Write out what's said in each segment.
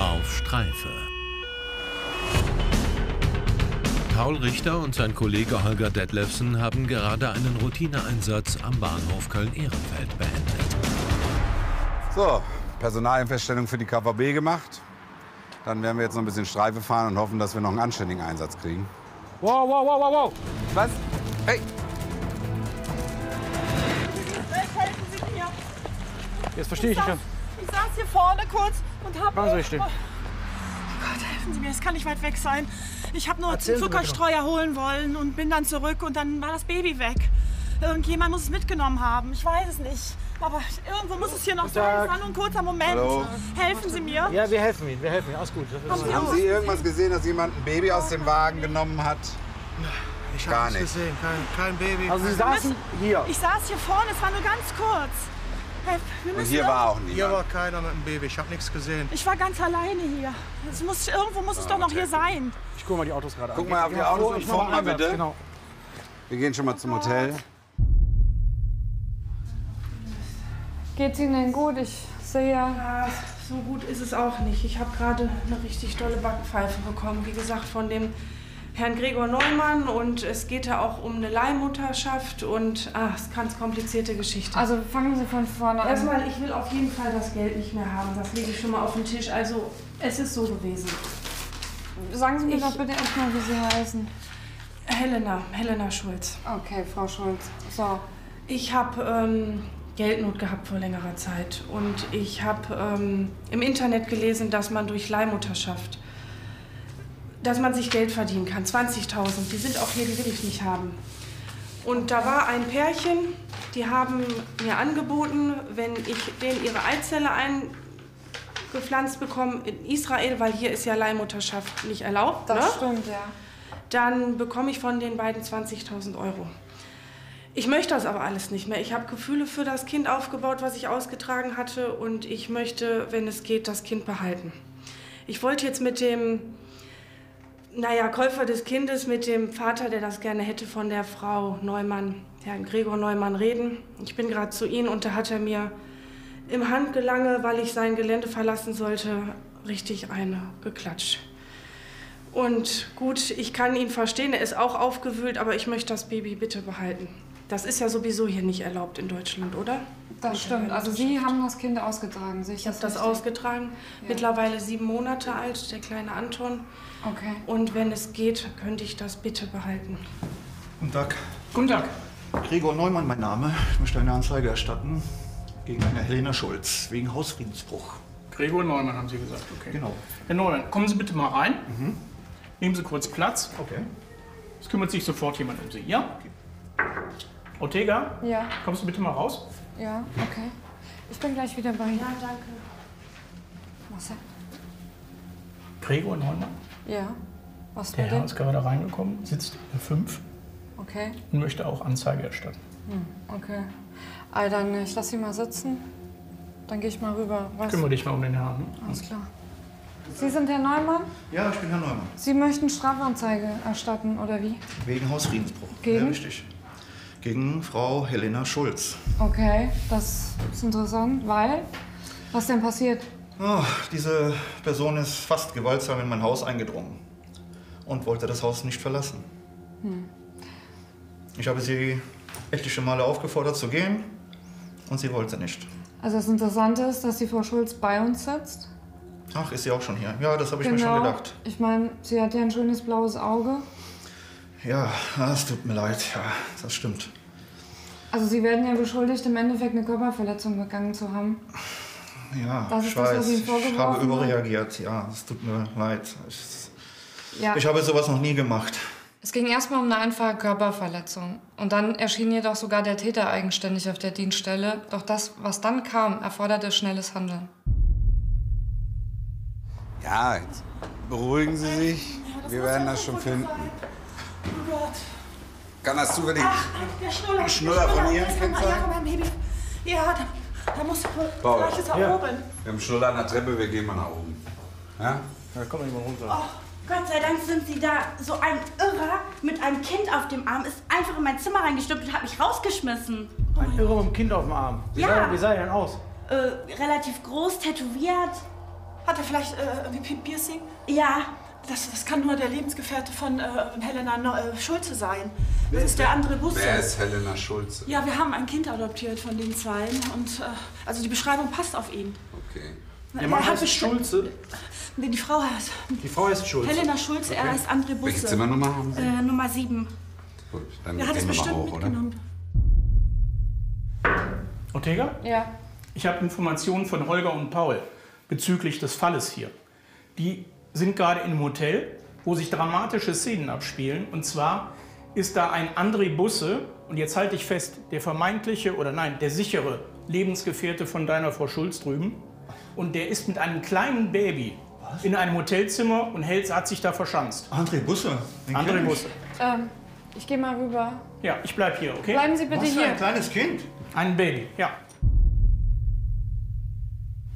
Auf Streife. Paul Richter und sein Kollege Holger Detlefsen haben gerade einen Routineeinsatz am Bahnhof Köln-Ehrenfeld beendet. So, Personalfeststellung für die KVB gemacht. Dann werden wir jetzt noch ein bisschen Streife fahren und hoffen, dass wir noch einen anständigen Einsatz kriegen. Wow, wow, wow, wow, wow! Was? Hey! Helfen Sie mir! Jetzt verstehe ich schon. Ich saß hier vorne kurz und habe... Machen Sie mich still. Gott, helfen Sie mir, es kann nicht weit weg sein. Ich habe nur zum Zuckerstreuer holen wollen und bin dann zurück und dann war das Baby weg. Irgendjemand muss es mitgenommen haben, ich weiß es nicht. Aber irgendwo muss es hier noch sein, es war nur ein kurzer Moment. Hallo. Helfen Sie mir? Ja, wir helfen Ihnen, alles gut. Haben Sie irgendwas gesehen, dass jemand ein Baby aus dem Wagen genommen hat? Ich habe nichts gesehen, kein Baby. Also Sie saßen hier? Ich saß hier vorne, es war nur ganz kurz. Und hier war auch niemand. Hier war keiner mit dem Baby, ich habe nichts gesehen. Ich war ganz alleine hier. Irgendwo muss es doch noch hier sein. Ich gucke mal die Autos gerade an. Guck mal auf die Autos und fahr mal bitte. Genau. Wir gehen schon mal zum Hotel. Geht's Ihnen gut? Ich sehe ja... So gut ist es auch nicht. Ich habe gerade eine richtig tolle Backpfeife bekommen. Wie gesagt, von dem Herrn Gregor Neumann. Und es geht ja auch um eine Leihmutterschaft. Und es ist ganz komplizierte Geschichte. Also fangen Sie von vorne an. Erstmal, ich will auf jeden Fall das Geld nicht mehr haben. Das lege ich schon mal auf den Tisch. Also, es ist so gewesen. Sagen Sie mir doch bitte erstmal, wie Sie heißen. Helena Schulze. Okay, Frau Schulze. So. Ich habe Geldnot gehabt vor längerer Zeit. Und ich habe im Internet gelesen, dass man durch Leihmutterschaft, dass man sich Geld verdienen kann. 20.000, die sind auch hier, die will ich nicht haben. Und da war ein Pärchen, die haben mir angeboten, wenn ich denen ihre Eizelle eingepflanzt bekomme in Israel, weil hier ist ja Leihmutterschaft nicht erlaubt. Das stimmt, ja. Dann bekomme ich von den beiden 20.000 Euro. Ich möchte das aber alles nicht mehr. Ich habe Gefühle für das Kind aufgebaut, was ich ausgetragen hatte. Und ich möchte, wenn es geht, das Kind behalten. Ich wollte jetzt mit dem Käufer des Kindes, mit dem Vater, der das gerne hätte, von der Frau Neumann, Herrn Gregor Neumann, reden. Ich bin gerade zu ihm und da hat er mir im Handgelange, weil ich sein Gelände verlassen sollte, richtig eine geklatscht. Und gut, ich kann ihn verstehen, er ist auch aufgewühlt, aber ich möchte das Baby bitte behalten. Das ist ja sowieso hier nicht erlaubt in Deutschland, oder? Das stimmt. Also Sie haben das Kind ausgetragen, sicher? Ich habe das ausgetragen. Ja. Mittlerweile 7 Monate alt, der kleine Anton. Okay. Und wenn es geht, könnte ich das bitte behalten. Guten Tag. Guten Tag. Gregor Neumann, mein Name. Ich möchte eine Anzeige erstatten gegen eine Helena Schulze wegen Hausfriedensbruch. Gregor Neumann, haben Sie gesagt, okay. Genau. Herr Neumann, kommen Sie bitte mal rein. Mhm. Nehmen Sie kurz Platz. Okay. Es kümmert sich sofort jemand um Sie, ja? Okay. Ortega? Ja. Kommst du bitte mal raus? Ja, okay. Ich bin gleich wieder bei Ihnen. Ja, danke. Marcel. Gregor Neumann? Ja. Was denn? Der Herr ist gerade reingekommen, sitzt in 5. Okay. Und möchte auch Anzeige erstatten. Hm, okay. Also dann, ich lasse ihn mal sitzen. Dann gehe ich mal rüber. Kümmere dich mal um den Herrn. Ne? Alles klar. Sie sind Herr Neumann? Ja, ich bin Herr Neumann. Sie möchten Strafanzeige erstatten, oder wie? Wegen Hausfriedensbruch. Gegen? Ja, richtig. Gegen Frau Helena Schulze. Okay, das ist interessant, weil? Was denn passiert? Oh, diese Person ist fast gewaltsam in mein Haus eingedrungen und wollte das Haus nicht verlassen. Hm. Ich habe sie etliche Male aufgefordert zu gehen und sie wollte nicht. Also das Interessante ist, dass die Frau Schulze bei uns sitzt. Ach, ist sie auch schon hier? Ja, das habe ich mir schon gedacht. Ich meine, sie hat ja ein schönes blaues Auge. Ja, es tut mir leid. Ja, das stimmt. Also Sie werden ja beschuldigt, im Endeffekt eine Körperverletzung begangen zu haben. Ja, ich weiß. Ich habe überreagiert. Ja, es tut mir leid. Ich habe sowas noch nie gemacht. Es ging erstmal um eine einfache Körperverletzung. Und dann erschien jedoch sogar der Täter eigenständig auf der Dienststelle. Doch das, was dann kam, erforderte schnelles Handeln. Ja, jetzt beruhigen Sie sich. Wir werden das schon finden. Oh Gott. Kann das zufällig der Schnuller von Ihrem Kind sein? Ja, da muss gleiches nach oben. Wir haben Schnuller an der Treppe, wir gehen mal nach oben. Ja? Ja, komm mal runter. Oh, Gott sei Dank sind Sie da. So ein Irrer mit einem Kind auf dem Arm ist einfach in mein Zimmer reingestürmt und hat mich rausgeschmissen. Ein Irrer mit einem Kind auf dem Arm? Wie sah er denn aus? Relativ groß, tätowiert. Hat er vielleicht irgendwie Piercing? Ja. Das kann nur der Lebensgefährte von Helena Schulze sein. Das ist der André Busse. Wer ist Helena Schulze? Ja, wir haben ein Kind adoptiert von den Zweien. Und, also die Beschreibung passt auf ihn. Okay. Der Mann heißt Schulze? Nee, die Frau heißt. Die Frau heißt Schulze. Helena Schulze, okay. Er heißt André Busse. Welche Zimmernummer haben Sie? Nummer 7. Gut, dann gehen wir mal hoch, oder? Ortega? Ja. Ich habe Informationen von Holger und Paul bezüglich des Falles hier. Die sind gerade in einem Hotel, wo sich dramatische Szenen abspielen. Und zwar ist da ein André Busse, und jetzt halte ich fest, der vermeintliche, oder nein, der sichere Lebensgefährte von deiner Frau Schulz drüben. Und der ist mit einem kleinen Baby in einem Hotelzimmer und hat sich da verschanzt. André Busse? André Busse. Ich gehe mal rüber. Ja, ich bleib hier, okay? Bleiben Sie bitte hier. Ein kleines Kind? Ein Baby, ja.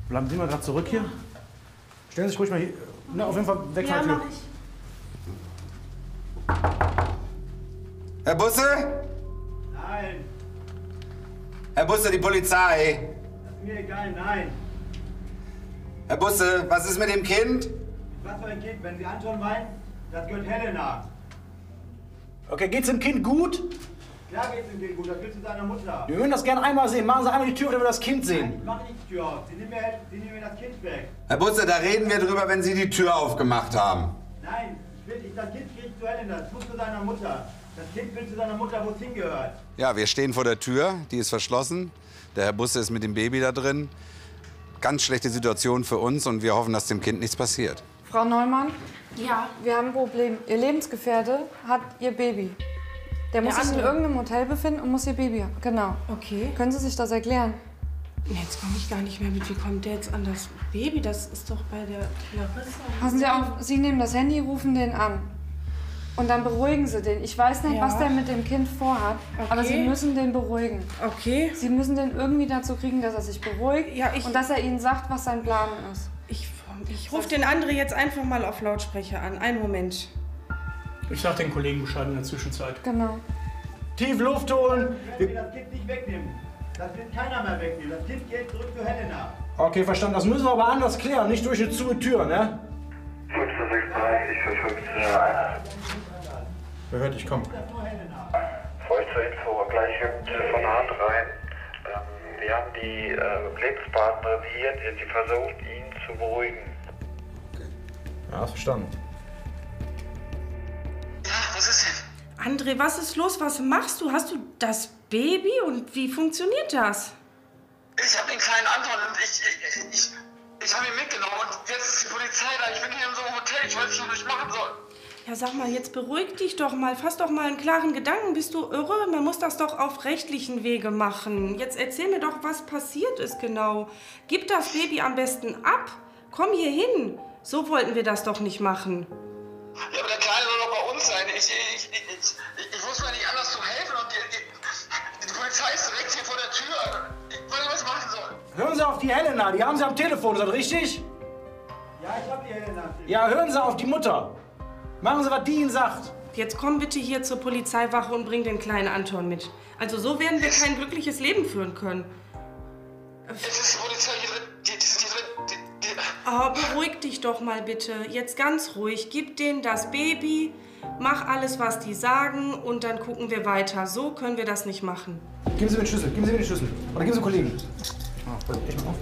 Bleiben Sie mal gerade zurück hier. Stellen Sie sich ruhig mal hier. Na, auf jeden Fall weg von der Tür. Herr Busse? Nein. Herr Busse, die Polizei. Das ist mir egal, nein. Herr Busse, was ist mit dem Kind? Was für ein Kind? Wenn Sie Anton meinen, das gehört Helena. Okay, geht's dem Kind gut? Klar geht's dem Kind gut, das gehört zu seiner Mutter. Wir würden das gerne einmal sehen. Machen Sie einmal die Tür, damit wir das Kind sehen. Nein, ich mach nicht die Tür auf. Sie nehmen mir das Kind weg. Herr Busse, da reden wir drüber, wenn Sie die Tür aufgemacht haben. Nein, das Kind kriegt zu Helena. Das muss zu seiner Mutter. Das Kind will zu seiner Mutter, wo es hingehört. Ja, wir stehen vor der Tür. Die ist verschlossen. Der Herr Busse ist mit dem Baby da drin. Ganz schlechte Situation für uns und wir hoffen, dass dem Kind nichts passiert. Frau Neumann? Ja? Wir haben ein Problem. Ihr Lebensgefährte hat ihr Baby. Der muss sich in irgendeinem Hotel befinden und muss ihr Baby haben. Genau. Okay. Können Sie sich das erklären? Jetzt komme ich gar nicht mehr mit. Wie kommt der jetzt an das Baby? Das ist doch bei der Clarissa. Passen Sie auf, Sie nehmen das Handy, rufen den an. Und dann beruhigen Sie den. Ich weiß nicht, was der mit dem Kind vorhat, aber Sie müssen den beruhigen. Okay. Sie müssen den irgendwie dazu kriegen, dass er sich beruhigt und dass er Ihnen sagt, was sein Plan ist. Ich rufe den André jetzt einfach mal auf Lautsprecher an. Einen Moment. Ich sag den Kollegen Bescheid in der Zwischenzeit. Genau. Tief Luft holen. Wir können das Kind nicht wegnehmen. Das wird keiner mehr wegnehmen. Das Kind geht zurück zu Helena. Okay, verstanden. Das müssen wir aber anders klären, nicht durch die Tür, ne? 5:36 für 15:01. Wer hört, ich komme. Feuchte Info, gleich im Telefonat rein. Wir haben die Lebenspartnerin hier, die versucht, ihn zu beruhigen. Okay. Ja, verstanden. Was ist denn? André, was ist los? Was machst du? Hast du das Baby und wie funktioniert das? Ich habe den kleinen Anton und ich habe ihn mitgenommen und jetzt ist die Polizei da. Ich bin hier in so einem Hotel, ich weiß nicht, was ich machen soll. Ja, sag mal, jetzt beruhig dich doch mal. Fass doch mal einen klaren Gedanken. Bist du irre? Man muss das doch auf rechtlichen Wege machen. Jetzt erzähl mir doch, was passiert ist genau. Gib das Baby am besten ab. Komm hier hin. So wollten wir das doch nicht machen. Ja, aber der Kleine soll doch bei uns sein. Ich wusste mir nicht anders zu helfen. Und die Polizei ist direkt hier vor der Tür. Ich weiß nicht, was ich machen soll. Hören Sie auf die Helena. Die haben Sie am Telefon. Ist das richtig? Ja, ich hab die Helena. Ja, hören Sie auf die Mutter. Machen Sie, was die Ihnen sagt. Jetzt komm bitte hier zur Polizeiwache und bring den kleinen Anton mit. Also so werden wir kein glückliches Leben führen können. Jetzt ist die Polizei hier drin. Oh, beruhig dich doch mal bitte. Jetzt ganz ruhig. Gib denen das Baby, mach alles, was die sagen und dann gucken wir weiter. So können wir das nicht machen. Geben Sie mir den Schlüssel. Geben Sie mir den Schlüssel. Oder geben Sie den Kollegen. Oh, ich mach auf.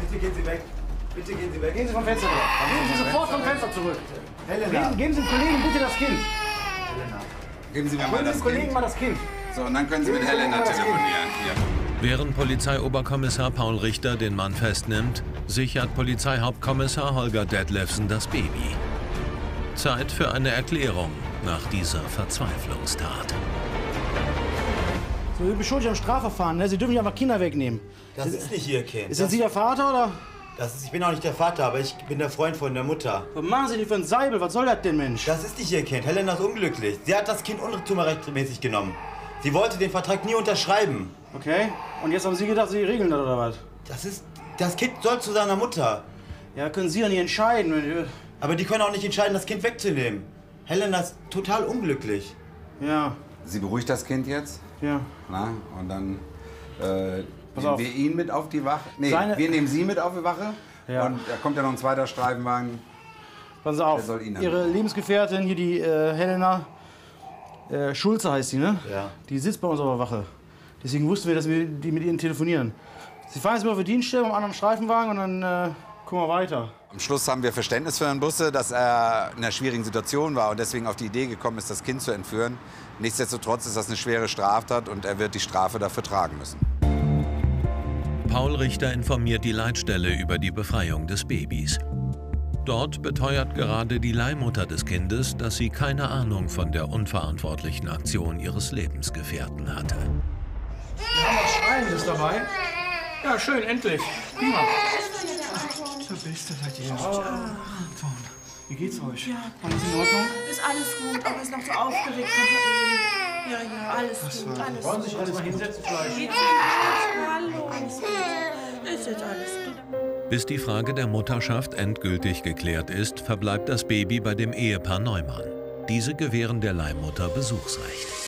Bitte gehen Sie weg. Bitte gehen Sie weg. Gehen Sie vom Fenster weg. Gehen Sie sofort vom Fenster zurück. Helena. Geben Sie dem Kollegen bitte das Kind. Helena. Geben Sie mir mal das Kind. Geben Sie dem Kollegen mal das Kind. So, und dann können Sie mit Helena telefonieren. Hier. Während Polizeioberkommissar Paul Richter den Mann festnimmt, sichert Polizeihauptkommissar Holger Detlefsen das Baby. Zeit für eine Erklärung nach dieser Verzweiflungstat. Sie sind beschuldigt am Strafverfahren, ne? Sie dürfen nicht einfach Kinder wegnehmen. Das ist nicht Ihr Kind. Sind Sie der Vater, oder? Ich bin auch nicht der Vater, aber ich bin der Freund von der Mutter. Was machen Sie denn für ein Seibel? Was soll das denn, Mensch? Das ist nicht Ihr Kind. Helena ist unglücklich. Sie hat das Kind unrechtmäßig genommen. Sie wollte den Vertrag nie unterschreiben. Okay. Und jetzt haben Sie gedacht, Sie regeln das, oder was? Das Kind soll zu seiner Mutter. Ja, können Sie ja nicht entscheiden. Aber die können auch nicht entscheiden, das Kind wegzunehmen. Helena ist total unglücklich. Ja. Sie beruhigt das Kind jetzt? Ja. Na, und dann nehmen wir ihn mit auf die Wache. Nee, wir nehmen sie mit auf die Wache. Ja. Und da kommt ja noch ein zweiter Streifenwagen. Pass auf, ihre Lebensgefährtin, hier die Helena Schulze heißt sie, ne? Ja. Die sitzt bei uns auf der Wache. Deswegen wussten wir, dass wir die mit ihnen telefonieren. Sie fahren jetzt mal auf die Dienststelle am anderen Streifenwagen und dann gucken wir weiter. Am Schluss haben wir Verständnis für Herrn Busse, dass er in einer schwierigen Situation war und deswegen auf die Idee gekommen ist, das Kind zu entführen. Nichtsdestotrotz ist das eine schwere Straftat und er wird die Strafe dafür tragen müssen. Paul Richter informiert die Leitstelle über die Befreiung des Babys. Dort beteuert gerade die Leihmutter des Kindes, dass sie keine Ahnung von der unverantwortlichen Aktion ihres Lebensgefährten hatte. Ja, das Schreien ist dabei. Ja, schön, endlich. Prima. Du bist das halt hier. Oh. Anton, wie geht's euch? Ja. Alles in Ordnung? Ist alles gut, aber ist noch so aufgeregt. Ja, ja, alles gut, alles gut. Wollen Sie sich erstmal hinsetzen vielleicht? Hallo. Ist jetzt alles gut. Bis die Frage der Mutterschaft endgültig geklärt ist, verbleibt das Baby bei dem Ehepaar Neumann. Diese gewähren der Leihmutter Besuchsrecht.